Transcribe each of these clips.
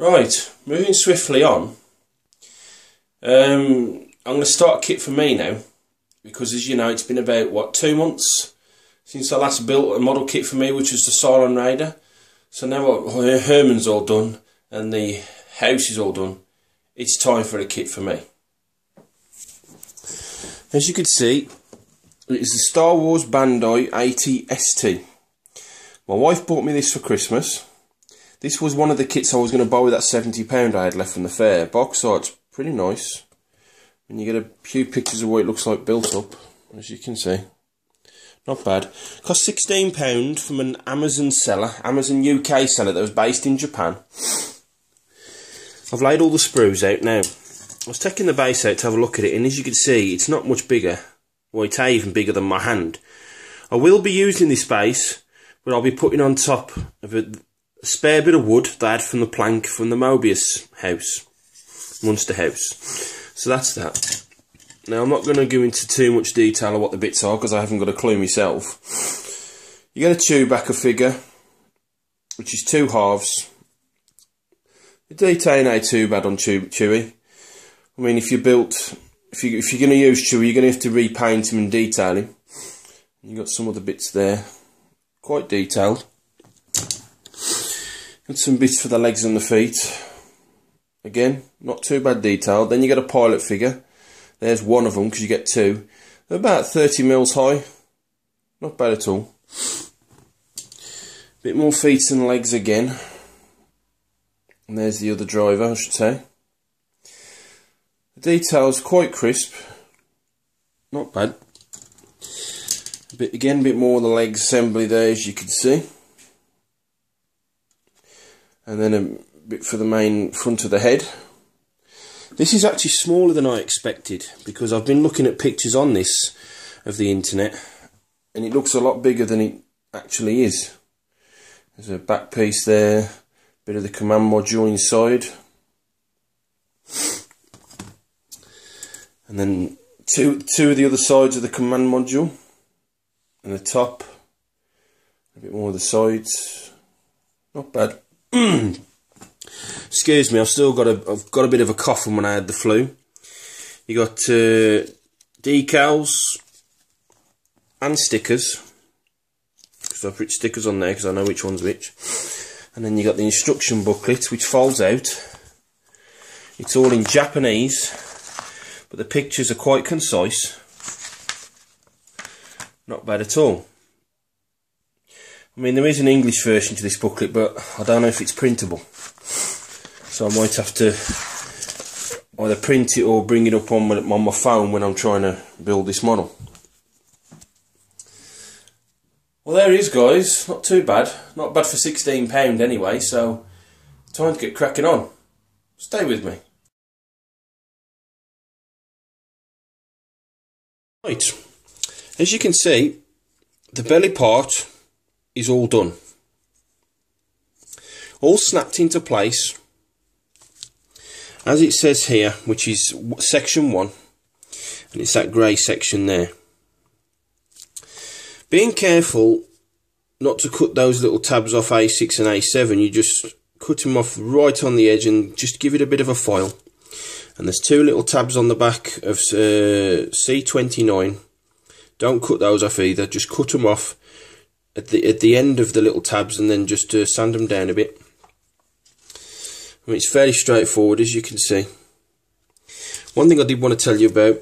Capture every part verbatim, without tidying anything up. Right, moving swiftly on. Um, I'm going to start kit for me now, because as you know, it's been about, what, two months since I last built a model kit for me, which was the Sailor Rider. So now Herman's all done, and the house is all done, it's time for a kit for me. As you can see, it is the Star Wars Bandai A T S T. My wife bought me this for Christmas. This was one of the kits I was going to buy with that seventy pound I had left from the fair. Box art's pretty nice. And you get a few pictures of what it looks like built up, as you can see. Not bad. Cost sixteen pounds from an Amazon seller, Amazon U K seller that was based in Japan. I've laid all the sprues out now. I was taking the base out to have a look at it, and as you can see, it's not much bigger. Well, it's even bigger than my hand. I will be using this base, but I'll be putting on top of a spare bit of wood that I had from the plank from the Mobius house, Munster house. So that's that. Now I'm not going to go into too much detail of what the bits are because I haven't got a clue myself. You get a Chewbacca figure, which is two halves. The detail ain't too bad on Chewie. I mean, if you built, if you if you're going to use Chewie, you're going to have to repaint him and detail him. You got some other bits there, quite detailed. Got some bits for the legs and the feet. Again, not too bad detail. Then you get a pilot figure. There's one of them because you get two. They're about thirty mils high. Not bad at all. Bit more feet and legs again. And there's the other driver, I should say. The detail's quite crisp. Not bad. A bit again, a bit more of the leg assembly there, as you can see. And then a bit for the main front of the head. This is actually smaller than I expected because I've been looking at pictures on this of the internet and it looks a lot bigger than it actually is. There's a back piece there, bit of the command module inside, and then two two of the other sides of the command module and the top, a bit more of the sides. Not bad. Excuse me, I've still got a, I've got a bit of a cough from when I had the flu. You got uh, decals and stickers. So I put stickers on there because I know which one's which. And then you got the instruction booklet, which folds out. It's all in Japanese, but the pictures are quite concise. Not bad at all. I mean, there is an English version to this booklet, but I don't know if it's printable. So I might have to either print it or bring it up on my, on my phone when I'm trying to build this model. Well, there it is, guys. Not too bad. Not bad for sixteen pounds anyway, so time to get cracking on. Stay with me. Right. As you can see, the belly part is all done. All snapped into place. As it says here, which is section one, and it's that grey section there. Being careful not to cut those little tabs off A six and A seven, you just cut them off right on the edge and just give it a bit of a file. And there's two little tabs on the back of uh, C twenty-nine. Don't cut those off either, just cut them off at the, at the end of the little tabs and then just uh, sand them down a bit. I mean, it's fairly straightforward, as you can see. One thing I did want to tell you about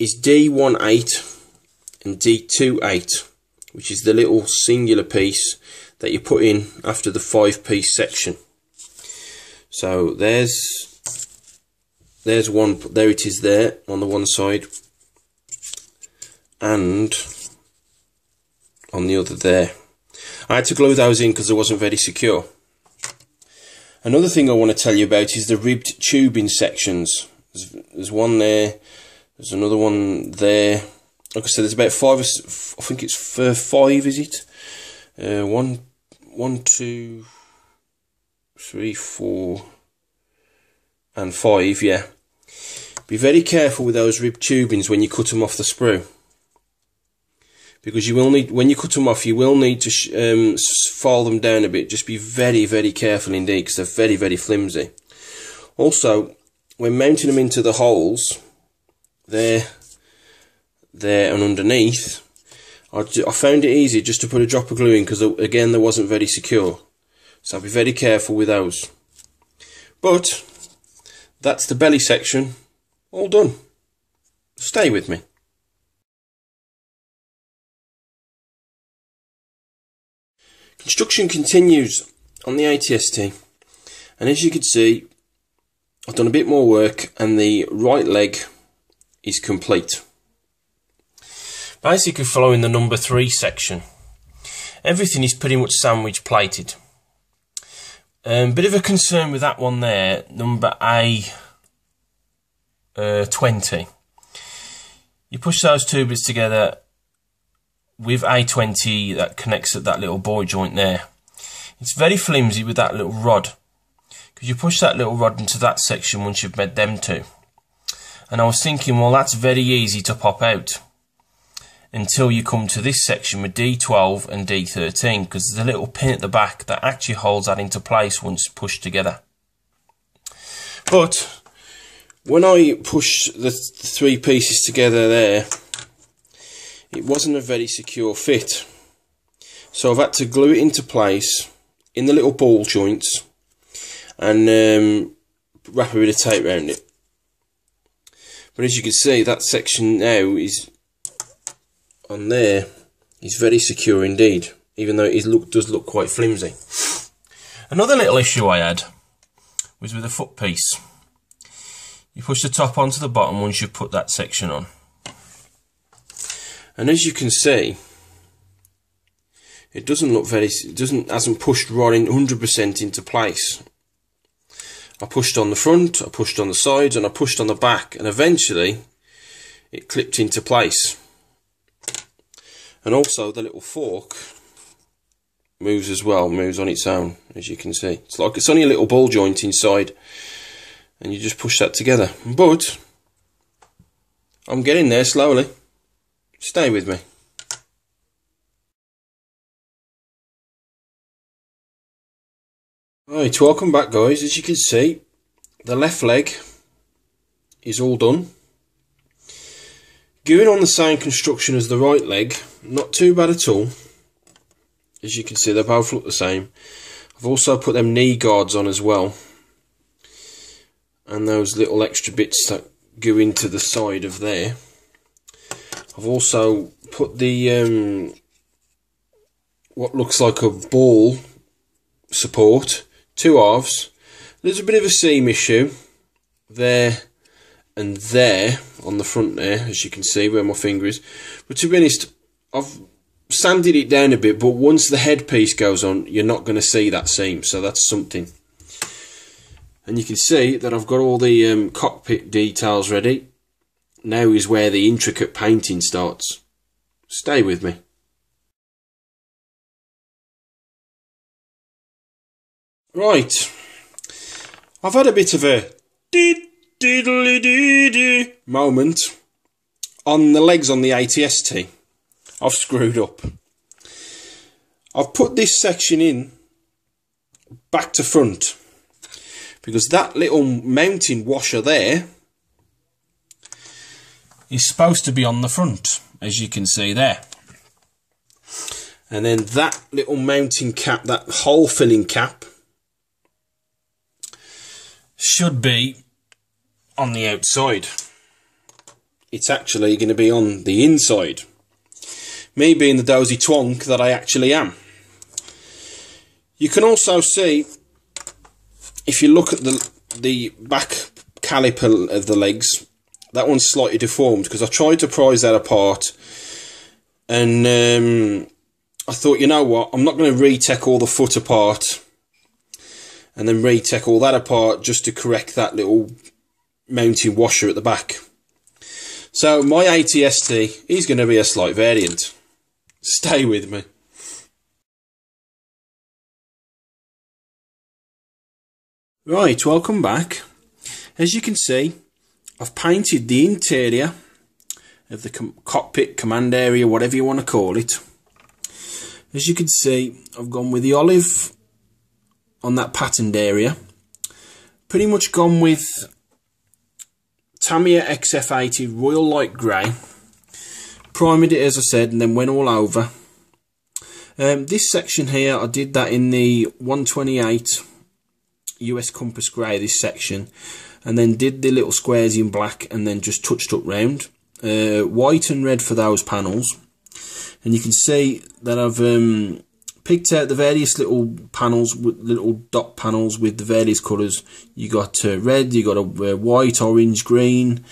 is D eighteen and D twenty-eight, which is the little singular piece that you put in after the five-piece section. So there's there's one, there it is there on the one side, and on the other there. I had to glue those in because I wasn't very secure. Another thing I want to tell you about is the ribbed tubing sections. There's, there's one there, there's another one there. Like I said, there's about five, I think it's five, is it? Uh, one, one, two, three, four, and five, yeah. Be very careful with those ribbed tubings when you cut them off the sprue. because you will need, when you cut them off, you will need to sh um, fall them down a bit. Just be very, very careful indeed, because they're very, very flimsy. Also, when mounting them into the holes, there, there and underneath, I, I found it easy just to put a drop of glue in, because again, they wasn't very secure. So be very careful with those. But that's the belly section all done. Stay with me. Construction continues on the A T S T, and as you can see, I've done a bit more work and the right leg is complete. Basically following the number three section, everything is pretty much sandwich plated. Um, bit of a concern with that one there, number A twenty. You push those two bits together with A twenty that connects at that little boy joint there. It's very flimsy with that little rod, because you push that little rod into that section once you've made them two. And I was thinking, well, that's very easy to pop out, until you come to this section with D twelve and D thirteen, because there's a little pin at the back that actually holds that into place once pushed together. But when I push the three pieces together there, it wasn't a very secure fit. So I've had to glue it into place in the little ball joints and um, wrap a bit of tape around it. But as you can see, that section now is on there is very secure indeed, even though it look, does look quite flimsy. Another little issue I had was with the footpiece. You push the top onto the bottom once you put that section on. And as you can see, it doesn't look very, it doesn't, hasn't pushed right in one hundred percent into place. I pushed on the front, I pushed on the sides, and I pushed on the back, and eventually it clipped into place. And also the little fork moves as well, moves on its own, as you can see. It's like it's only a little ball joint inside, and you just push that together. But I'm getting there slowly. Stay with me. Right, welcome back guys. As you can see, the left leg is all done. Going on the same construction as the right leg, not too bad at all. As you can see, they both look the same. I've also put them knee guards on as well, and those little extra bits that go into the side of there. I've also put the um, what looks like a ball support, two halves. There's a bit of a seam issue there and there on the front there, as you can see where my finger is, but to be honest, I've sanded it down a bit, but once the headpiece goes on, you're not going to see that seam, so that's something. And you can see that I've got all the um, cockpit details ready. Now is where the intricate painting starts. Stay with me. Right, I've had a bit of a did diddly diddly moment on the legs on the A T S T. I've screwed up. I've put this section in back to front, because that little mounting washer there is supposed to be on the front, as you can see there. And then that little mounting cap, that hole filling cap, should be on the outside. It's actually going to be on the inside, me being the dozy twonk that I actually am. You can also see, if you look at the the back caliper of the legs, that one's slightly deformed, because I tried to prise that apart, and um, I thought, you know what, I'm not going to re-tech all the foot apart and then re-tech all that apart just to correct that little mounting washer at the back. So my A T S T is going to be a slight variant. Stay with me. Right, welcome back. As you can see, I've painted the interior of the com cockpit, command area, whatever you want to call it. As you can see, I've gone with the olive on that patterned area. Pretty much gone with Tamiya X F eighty Royal Light Grey. Primed it, as I said, and then went all over. Um, this section here, I did that in the one twenty-eight U S Compass Grey, this section, and then did the little squares in black and then just touched up round. Uh, white and red for those panels. And you can see that I've um, picked out the various little panels, with little dot panels with the various colours. You got uh, red, you got a uh, white, orange, green,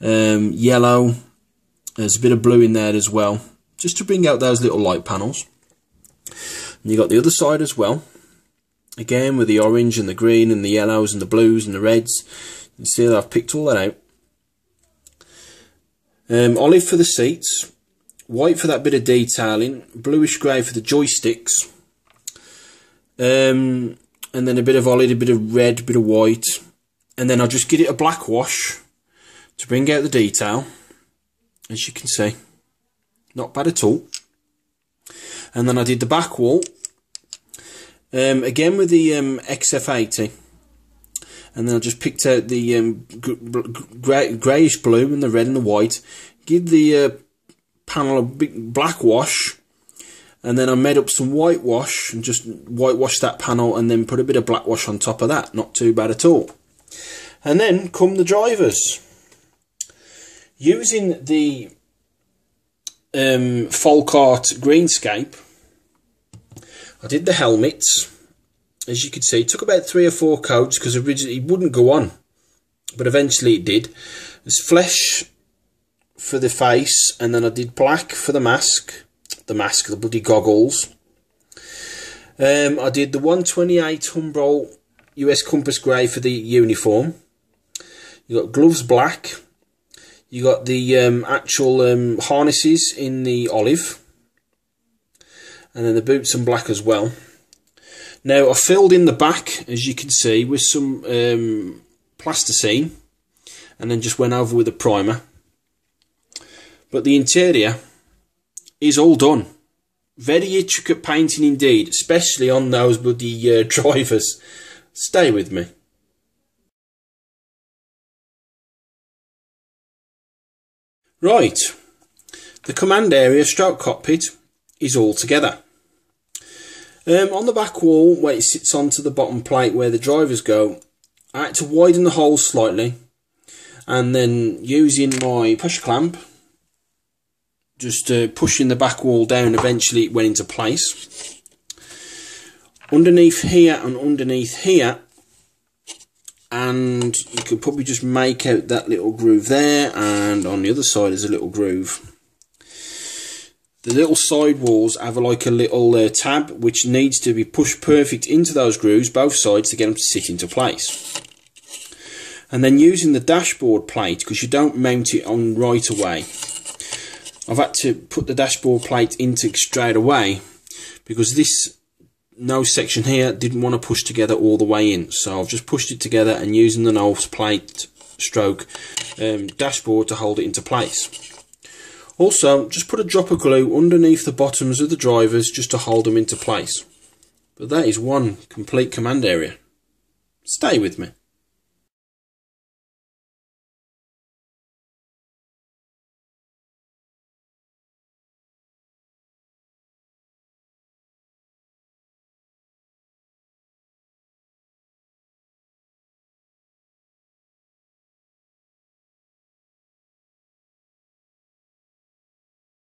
um, yellow. There's a bit of blue in there as well, just to bring out those little light panels. And you got the other side as well, again with the orange and the green and the yellows and the blues and the reds. You can see that I've picked all that out. Um, olive for the seats, white for that bit of detailing, bluish grey for the joysticks, um, and then a bit of olive, a bit of red, a bit of white, and then I'll just give it a black wash to bring out the detail. As you can see, not bad at all. And then I did the back wall, um, again with the um, X F eighty, and then I just picked out the um, grey, greyish blue and the red and the white, give the uh, panel a big black wash, and then I made up some white wash and just whitewash that panel and then put a bit of black wash on top of that. Not too bad at all. And then come the drivers. Using the Um, Folkart Greenscape, I did the helmets. As you can see, it took about three or four coats because originally it wouldn't go on, but eventually it did. There's flesh for the face, and then I did black for the mask, the mask, the bloody goggles. Um, I did the one twenty-eight Humbrol U S Compass Grey for the uniform. You got gloves black. You got the um, actual um, harnesses in the olive, and then the boots in black as well. Now I filled in the back, as you can see, with some um, plasticine, and then just went over with a primer. But the interior is all done. Very intricate painting indeed, especially on those bloody uh, drivers. Stay with me. Right, the command area stroke cockpit is all together. Um, on the back wall, where it sits onto the bottom plate where the drivers go, I had to widen the hole slightly, and then using my pressure clamp, just uh, pushing the back wall down, eventually it went into place. Underneath here and underneath here, and you could probably just make out that little groove there, and on the other side is a little groove. The little side walls have like a little uh, tab which needs to be pushed perfect into those grooves, both sides, to get them to sit into place. And then using the dashboard plate, because you don't mount it on right away, I've had to put the dashboard plate into straight away because this no section here didn't want to push together all the way in, so I've just pushed it together and using the nose plate stroke um, dashboard to hold it into place. Also just put a drop of glue underneath the bottoms of the drivers just to hold them into place. But that is one complete command area. Stay with me.